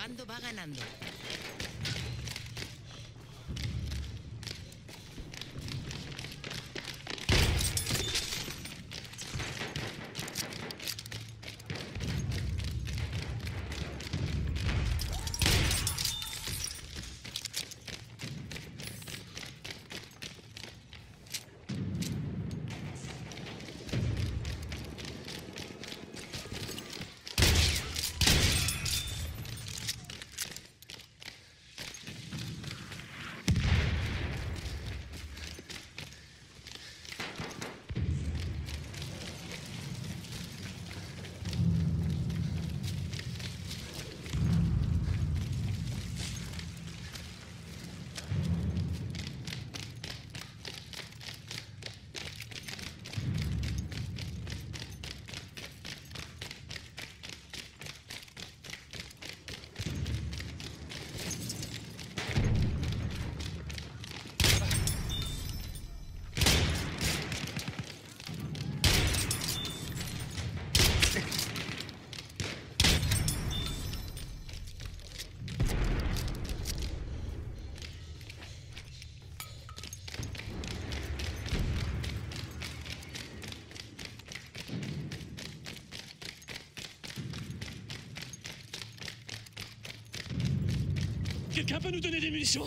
bando va ganando. Quelqu'un peut nous donner des munitions ?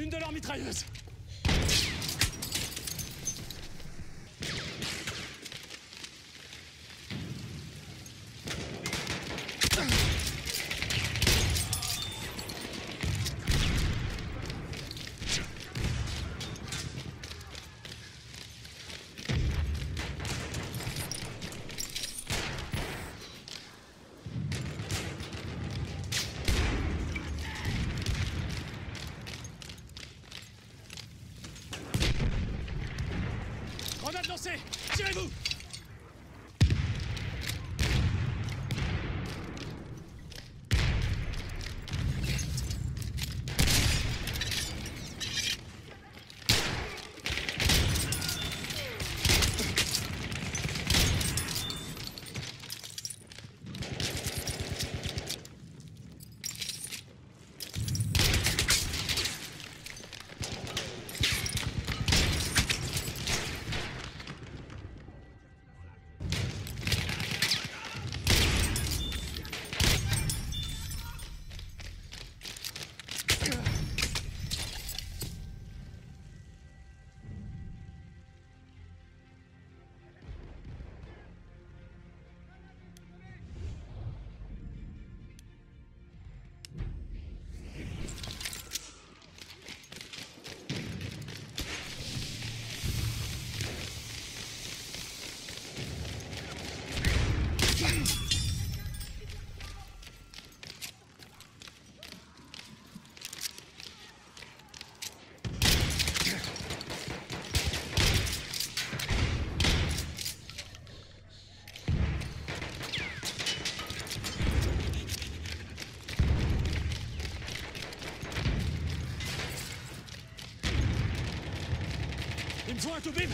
Une de leurs mitrailleuses. Tirez-vous! Fire to beam!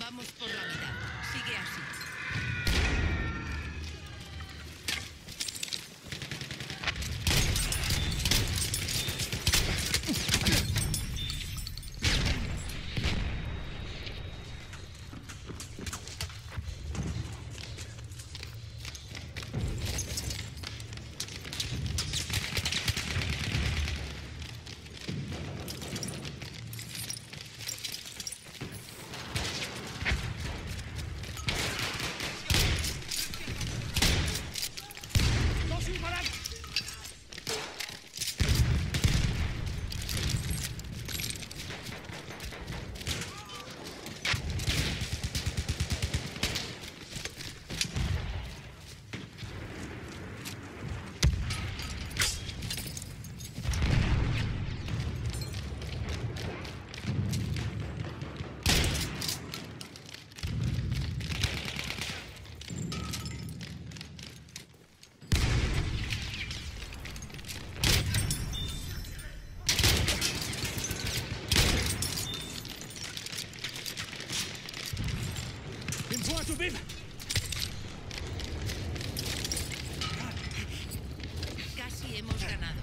Vamos por la vida. Sigue así. To beam. Casi hemos ganado.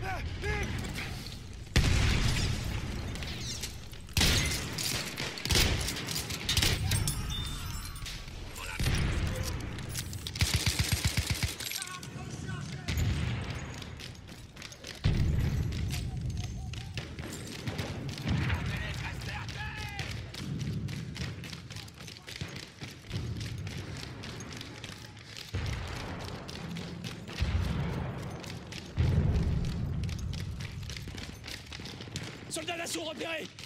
Soldats d'assaut repérés!